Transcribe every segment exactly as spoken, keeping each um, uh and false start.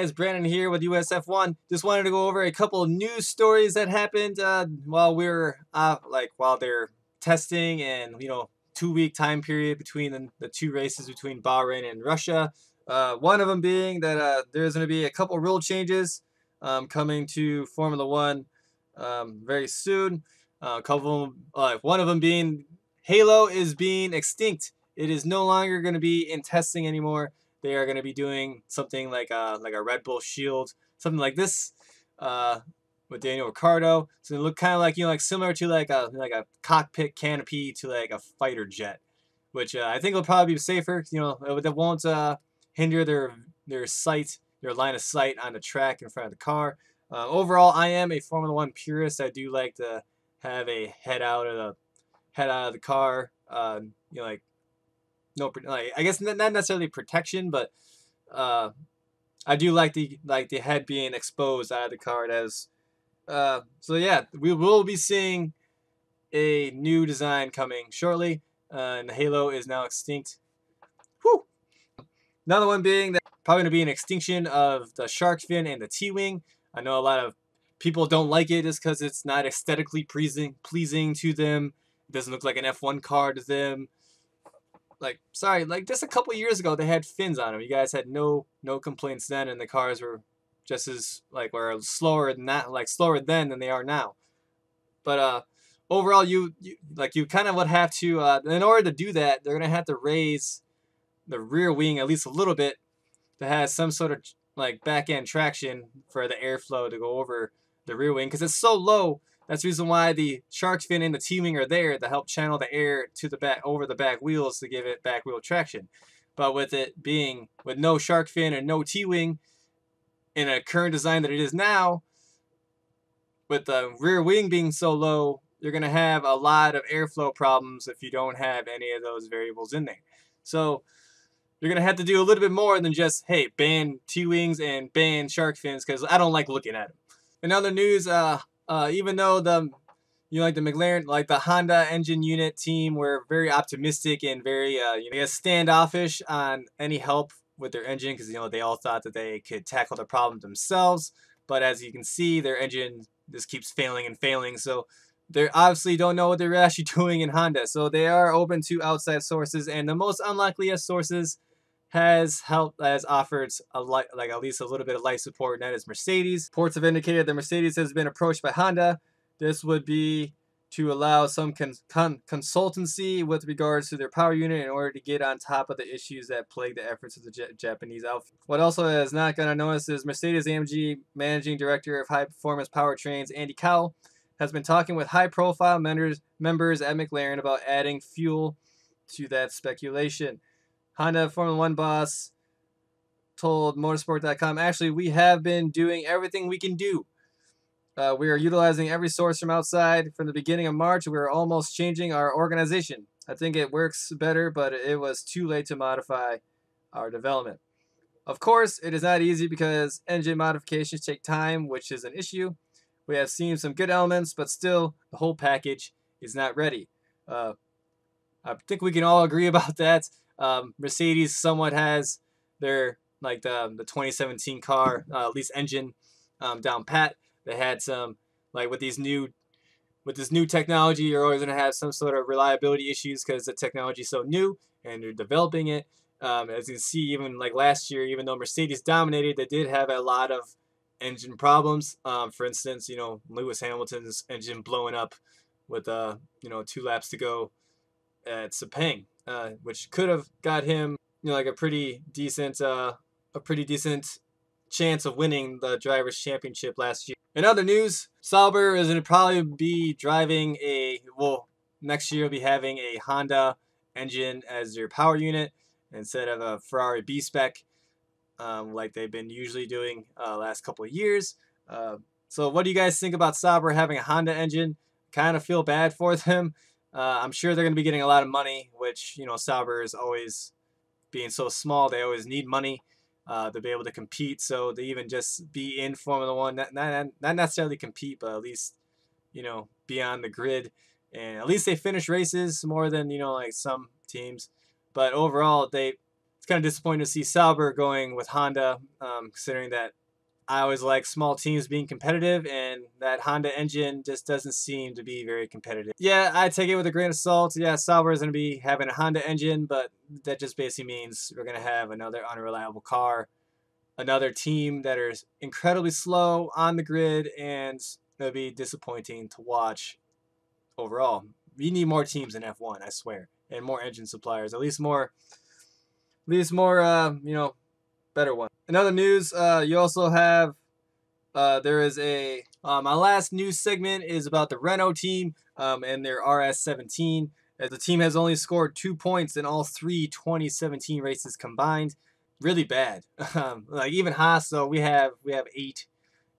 guys, Brandon here with U S F one. Just wanted to go over a couple of news stories that happened uh, while we were uh, like while they're testing, and you know, two-week time period between the, the two races between Bahrain and Russia. Uh, one of them being that uh, there's going to be a couple rule changes um, coming to Formula One um, very soon. Uh, a couple of them, uh, one of them being Halo is being extinct. It is no longer going to be in testing anymore. They are going to be doing something like a, like a Red Bull Shield, something like this, uh, with Daniel Ricciardo. So it looked kind of like, you know, like similar to like a like a cockpit canopy to like a fighter jet, which uh, I think will probably be safer. You know, it, it won't uh, hinder their their sight, their line of sight on the track in front of the car. Uh, overall, I am a Formula One purist. I do like to have a head out of the head out of the car. Uh, you know, like. No, like, I guess not necessarily protection, but uh, I do like the like the head being exposed out of the car. As uh, so, yeah, we will be seeing a new design coming shortly, uh, and the Halo is now extinct. Whew. Another one being that probably going to be an extinction of the shark fin and the T-wing. I know a lot of people don't like it just because it's not aesthetically pleasing pleasing to them. It doesn't look like an F one car to them. Like, sorry, like just a couple years ago, they had fins on them. You guys had no no complaints then, and the cars were just as like were slower than that, like slower then than they are now. But uh, overall, you, you like you kind of would have to uh, in order to do that, they're gonna have to raise the rear wing at least a little bit to have some sort of like back end traction for the airflow to go over the rear wing because it's so low. That's the reason why the shark fin and the T-wing are there to help channel the air to the back over the back wheels to give it back wheel traction. But with it being with no shark fin and no T-wing in a current design that it is now, with the rear wing being so low, you're going to have a lot of airflow problems if you don't have any of those variables in there. So you're going to have to do a little bit more than just, hey, ban T-wings and ban shark fins because I don't like looking at them. In other news, uh, Uh, even though the, you know, like the McLaren, like the Honda engine unit team were very optimistic and very, uh, you know, I guess standoffish on any help with their engine because, you know, they all thought that they could tackle the problem themselves. But as you can see, their engine just keeps failing and failing. So they obviously don't know what they're actually doing in Honda. So they are open to outside sources, and the most unlikeliest sources has helped, has offered a like at least a little bit of life support, and that is Mercedes. Reports have indicated that Mercedes has been approached by Honda. This would be to allow some con con consultancy with regards to their power unit in order to get on top of the issues that plague the efforts of the J Japanese outfit. What also is not going to notice is Mercedes-A M G Managing Director of High Performance Powertrains, Andy Cowell, has been talking with high-profile members, members at McLaren about adding fuel to that speculation. Honda Formula One boss told Motorsport dot com, actually, we have been doing everything we can do. Uh, we are utilizing every source from outside. From the beginning of March, we were almost changing our organization. I think it works better, but it was too late to modify our development. Of course, it is not easy because engine modifications take time, which is an issue. We have seen some good elements, but still, the whole package is not ready. Uh, I think we can all agree about that. Um, Mercedes somewhat has their like the, the twenty seventeen car, uh, at least engine, um, down pat. They had some like with these new with this new technology, you're always gonna have some sort of reliability issues because the technology is so new and they're developing it. Um, as you can see, even like last year, even though Mercedes dominated, they did have a lot of engine problems. Um, for instance, you know, Lewis Hamilton's engine blowing up with uh, you know two laps to go at Sepang. Uh, which could have got him, you know, like a pretty decent, uh, a pretty decent chance of winning the drivers' championship last year. In other news, Sauber is going to probably be driving a, well, next year will be having a Honda engine as their power unit instead of a Ferrari B spec, um, like they've been usually doing uh, last couple of years. Uh, so, what do you guys think about Sauber having a Honda engine? Kind of feel bad for them. Uh, I'm sure they're going to be getting a lot of money, which, you know, Sauber is always being so small. They always need money uh, to be able to compete. So to even just be in Formula One, not, not, not necessarily compete, but at least, you know, be on the grid. And at least they finish races more than, you know, like some teams. But overall, they it's kind of disappointing to see Sauber going with Honda, um, considering that I always like small teams being competitive, and that Honda engine just doesn't seem to be very competitive. Yeah, I take it with a grain of salt. Yeah, Sauber is going to be having a Honda engine, but that just basically means we're going to have another unreliable car, another team that is incredibly slow on the grid, and it'll be disappointing to watch overall. We need more teams in F one, I swear, and more engine suppliers, at least more, at least more, uh, you know, better one. In other news, uh, you also have, uh, there is a, uh, my last news segment is about the Renault team um, and their R S seventeen. As the team has only scored two points in all three twenty seventeen races combined. Really bad. Um, like even Haas, though, we have, we have eight,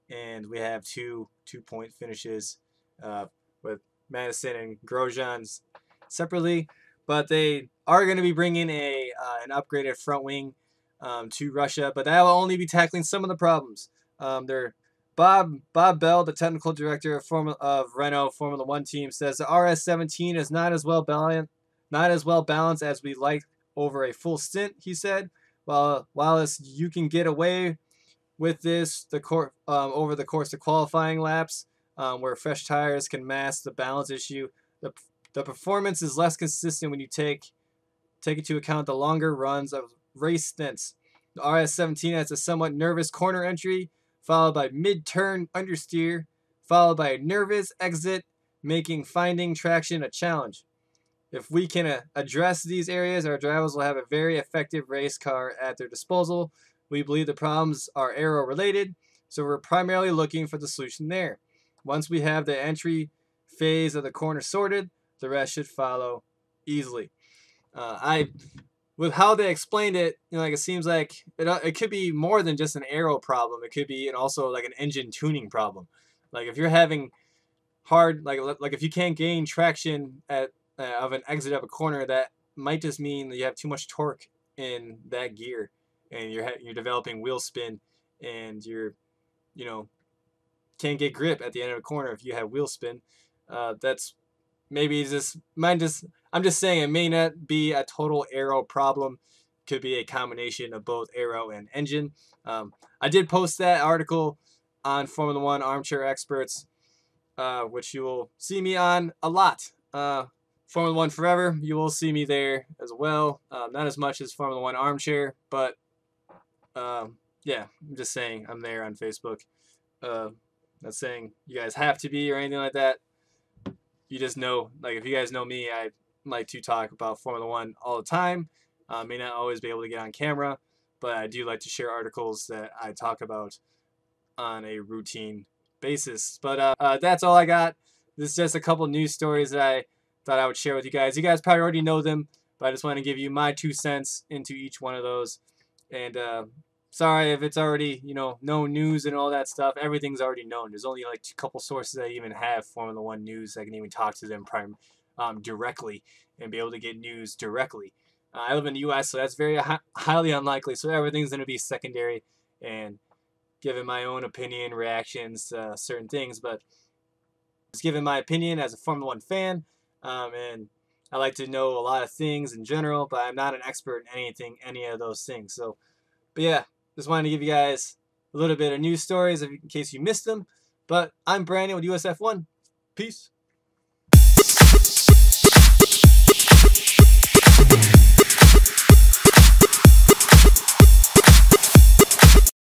and we have two two-point finishes uh, with Madison and Grosjean's separately. But they are going to be bringing a uh, an upgraded front wing Um, to Russia, but that will only be tackling some of the problems. Um, their Bob Bob Bell, the technical director of Formula of Renault Formula One team, says the R S seventeen is not as well balanced, not as well balanced as we like over a full stint. He said, "While while you can get away with this the cor um, over the course of qualifying laps, um, where fresh tires can mask the balance issue, the the performance is less consistent when you take take into account the longer runs of." Race stints. The R S seventeen has a somewhat nervous corner entry, followed by mid-turn understeer, followed by a nervous exit, making finding traction a challenge. If we can uh, address these areas, our drivers will have a very effective race car at their disposal. We believe the problems are aero-related, so we're primarily looking for the solution there. Once we have the entry phase of the corner sorted, the rest should follow easily. Uh, I... With how they explained it, you know, like it seems like it, it could be more than just an aero problem. It could be and also like an engine tuning problem. Like if you're having hard, like like if you can't gain traction at uh, of an exit of a corner, that might just mean that you have too much torque in that gear, and you're you're developing wheel spin, and you're, you know, can't get grip at the end of a corner if you have wheel spin. Uh, that's maybe just mine. Just I'm just saying it may not be a total aero problem. Could be a combination of both aero and engine. Um, I did post that article on Formula One Armchair Experts, uh, which you will see me on a lot. Uh, Formula One Forever, you will see me there as well. Uh, not as much as Formula One Armchair, but um, yeah, I'm just saying I'm there on Facebook. Uh, not saying you guys have to be or anything like that. You just know, like if you guys know me, I like to talk about Formula One all the time. I uh, may not always be able to get on camera, but I do like to share articles that I talk about on a routine basis. But uh, uh, that's all I got. This is just a couple news stories that I thought I would share with you guys. You guys probably already know them, but I just want to give you my two cents into each one of those. And uh, sorry if it's already, you know, no news and all that stuff. Everything's already known. There's only like a couple sources that even have Formula One news. I can even talk to them primarily. Um, directly and be able to get news directly. Uh, I live in the U S, so that's very hi highly unlikely. So everything's going to be secondary and giving my own opinion, reactions to uh, certain things. But it's giving my opinion as a Formula One fan, um, and I like to know a lot of things in general, but I'm not an expert in anything, any of those things. So, but yeah, just wanted to give you guys a little bit of news stories in case you missed them. But I'm Brandon with U S F one. Peace.